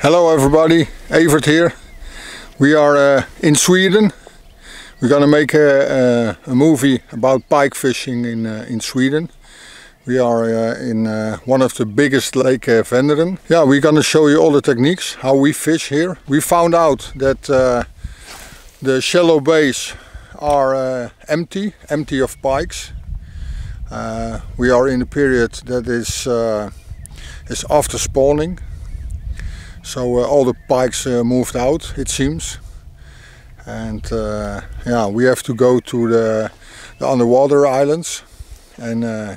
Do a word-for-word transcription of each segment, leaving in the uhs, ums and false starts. Hello everybody, Evert here. We are uh, in Sweden. We're gonna make a, a, a movie about pike fishing in, uh, in Sweden. We are uh, in uh, one of the biggest lake, uh, Vänern. Yeah, we're gonna show you all the techniques, how we fish here. We found out that uh, the shallow bays are uh, empty, empty of pikes. Uh, we are in a period that is, uh, is after spawning. So uh, all the pikes uh, moved out, it seems, and uh, yeah, we have to go to the, the underwater islands, and uh,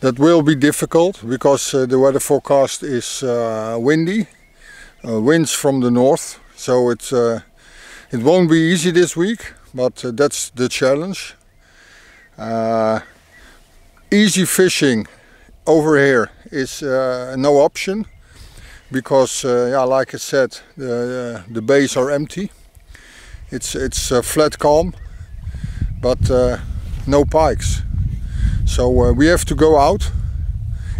that will be difficult because uh, the weather forecast is uh, windy, uh, winds from the north. So it's uh, it won't be easy this week, but uh, that's the challenge. Uh, easy fishing over here is uh, no option. Because, uh, yeah, like I said, the, uh, the bays are empty. It's it's uh, flat calm, but uh, no pikes. So uh, we have to go out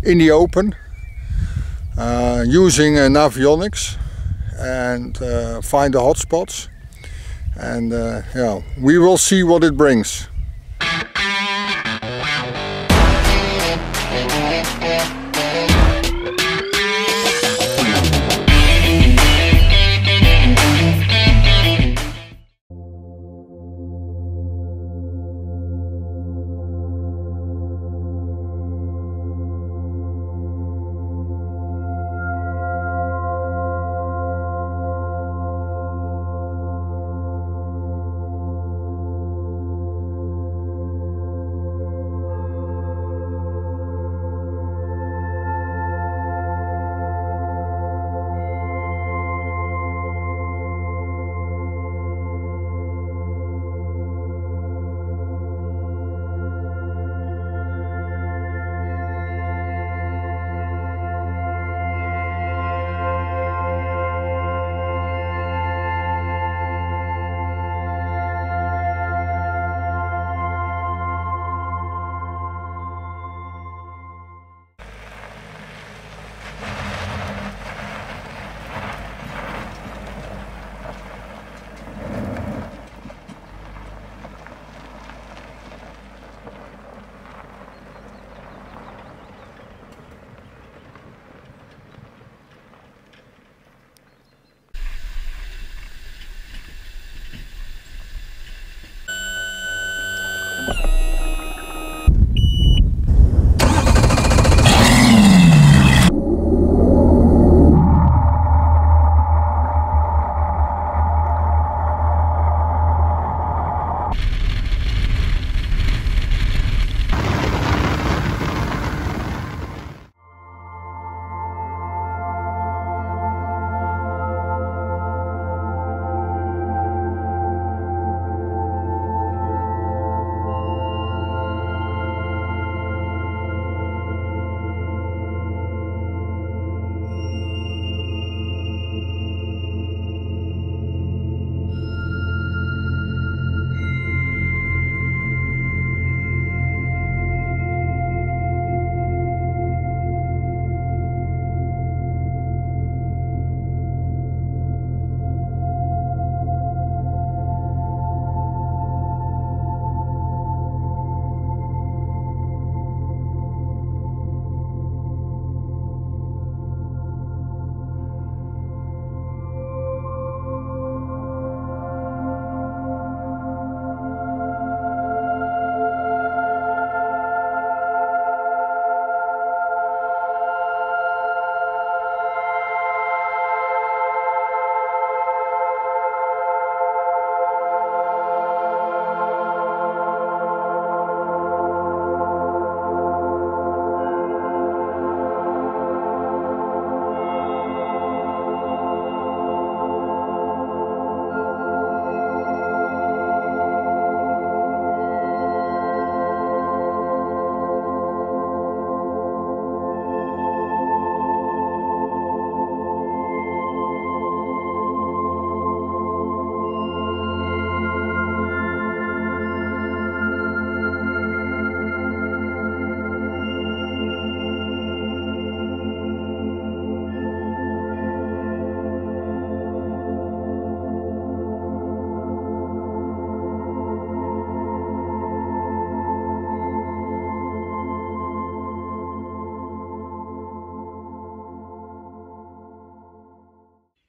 in the open uh, using uh, Navionics and uh, find the hot spots. And uh, yeah, we will see what it brings.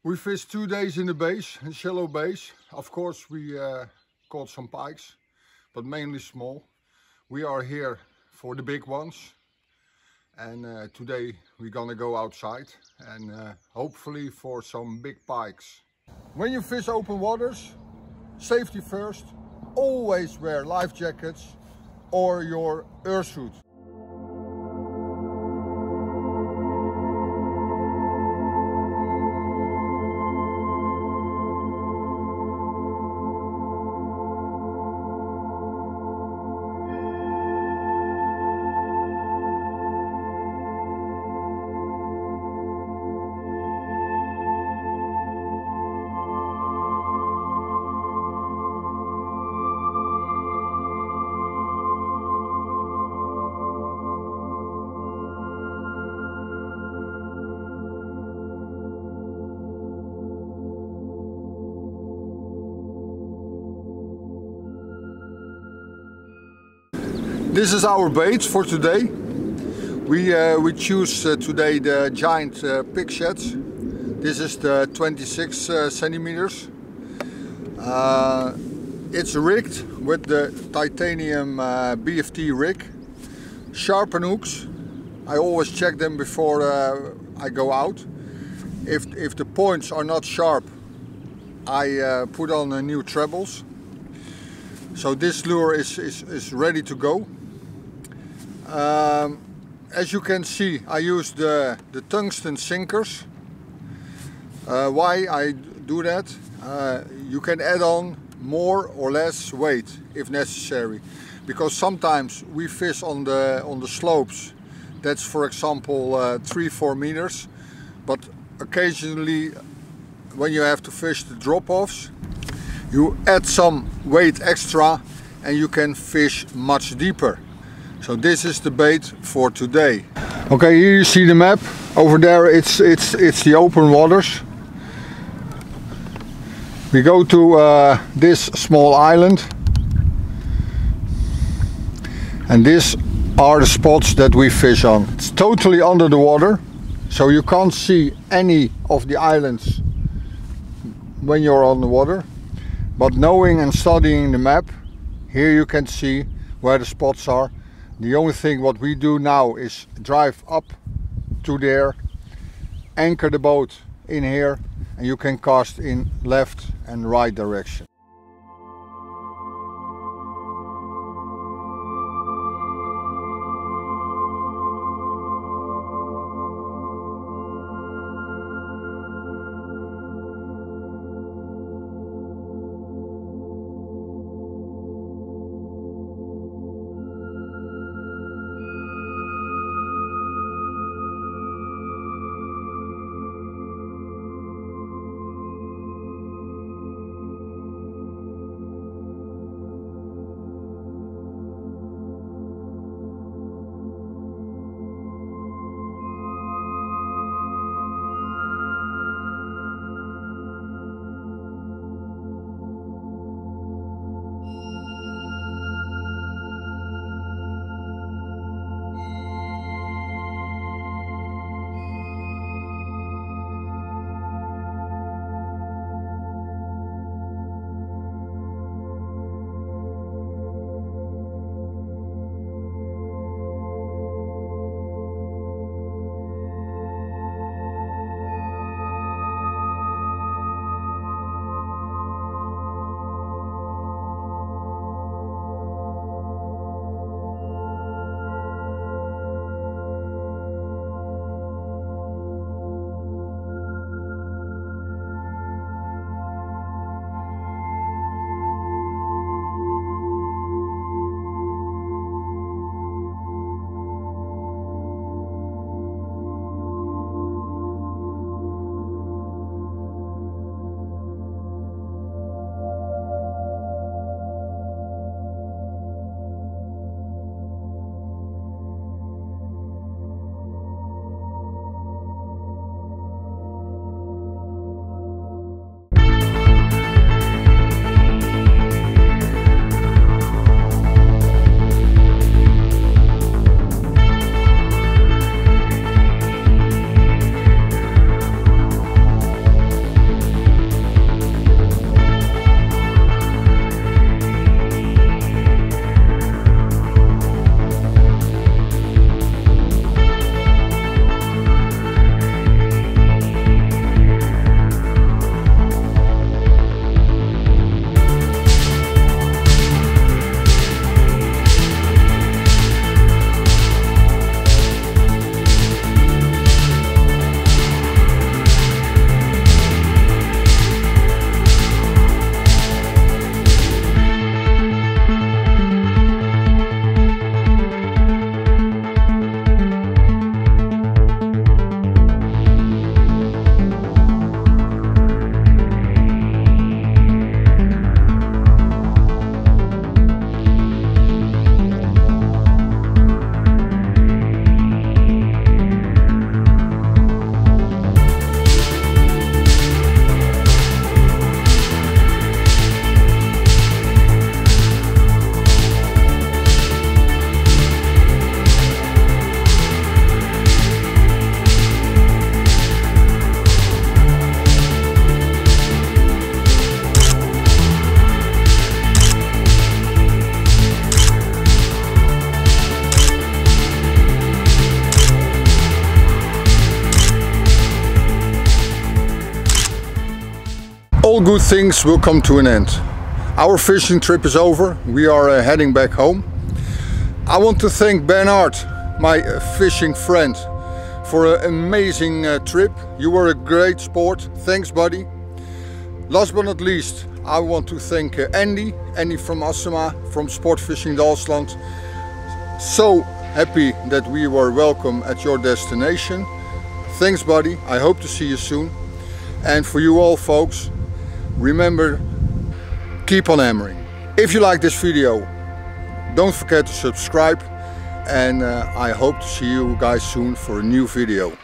We fished two days in the bays, in shallow bays. Of course we uh, caught some pikes, but mainly small. We are here for the big ones, and uh, today we're gonna go outside and uh, hopefully for some big pikes. When you fish open waters, safety first, always wear life jackets or your fursuit. This is our bait for today. We, uh, we choose uh, today the giant uh, pig sheds. This is the twenty-six uh, centimeters. Uh, it's rigged with the titanium uh, B F T rig. Sharpen hooks. I always check them before uh, I go out. If, if the points are not sharp, I uh, put on uh, new trebles. So this lure is, is, is ready to go. Um, as you can see, I use the, the tungsten sinkers. Uh, why I do that? Uh, you can add on more or less weight if necessary, because sometimes we fish on the on the slopes. That's for example uh, three four meters, but occasionally when you have to fish the drop-offs, you add some weight extra and you can fish much deeper. So this is the bait for today. Okay, here you see the map. Over there it's it's it's the open waters. We go to uh, this small island, and these are the spots that we fish on. It's totally under the water, so you can't see any of the islands when you're on the water. But knowing and studying the map, here you can see where the spots are. The only thing what we do now is drive up to there, anchor the boat in here, and you can cast in left and right direction. all good things will come to an end. Our fishing trip is over, we are uh, heading back home. I want to thank Bernard, my uh, fishing friend, for an amazing uh, trip. You were a great sport, thanks buddy. Last but not least, I want to thank uh, Andy, Andy from Asama, from Sportfishing Dalsland. So happy that we were welcome at your destination. Thanks buddy, I hope to see you soon. And for you all folks, remember, keep on hammering. If you like this video, don't forget to subscribe, and uh, I hope to see you guys soon for a new video.